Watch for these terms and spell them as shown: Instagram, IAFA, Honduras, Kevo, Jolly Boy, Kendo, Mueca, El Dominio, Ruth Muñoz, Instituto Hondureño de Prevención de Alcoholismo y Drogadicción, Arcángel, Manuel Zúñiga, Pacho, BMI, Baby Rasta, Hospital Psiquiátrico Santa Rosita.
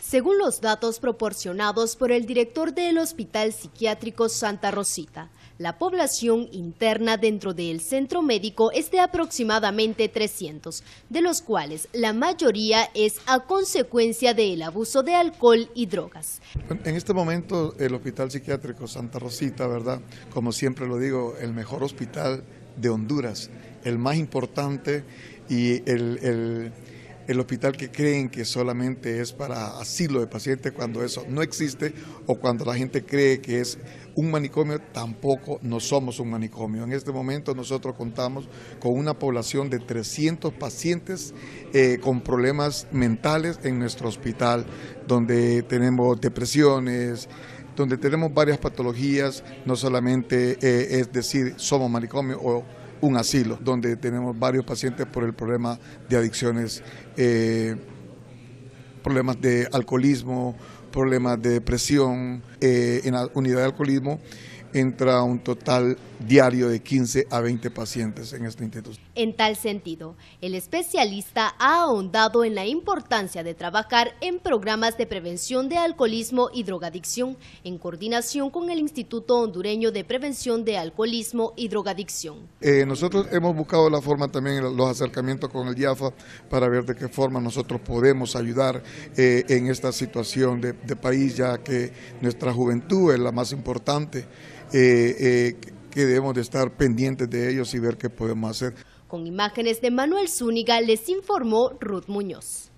Según los datos proporcionados por el director del Hospital Psiquiátrico Santa Rosita, la población interna dentro del centro médico es de aproximadamente 300, de los cuales la mayoría es a consecuencia del abuso de alcohol y drogas. En este momento el Hospital Psiquiátrico Santa Rosita, ¿verdad? Como siempre lo digo, el mejor hospital de Honduras, el más importante y el hospital que creen que solamente es para asilo de pacientes, cuando eso no existe, o cuando la gente cree que es un manicomio, tampoco no somos un manicomio. En este momento nosotros contamos con una población de 300 pacientes con problemas mentales en nuestro hospital, donde tenemos depresiones, donde tenemos varias patologías, no solamente es decir somos manicomio o un asilo, donde tenemos varios pacientes por el problema de adicciones, problemas de alcoholismo, problemas de depresión. En la unidad de alcoholismo entra un total diario de 15 a 20 pacientes en este instituto. En tal sentido, el especialista ha ahondado en la importancia de trabajar en programas de prevención de alcoholismo y drogadicción en coordinación con el Instituto Hondureño de Prevención de Alcoholismo y Drogadicción. Nosotros hemos buscado la forma también, los acercamientos con el IAFA para ver de qué forma nosotros podemos ayudar en esta situación de país, ya que nuestra juventud es la más importante. Que debemos de estar pendientes de ellos y ver qué podemos hacer. Con imágenes de Manuel Zúñiga les informó Ruth Muñoz.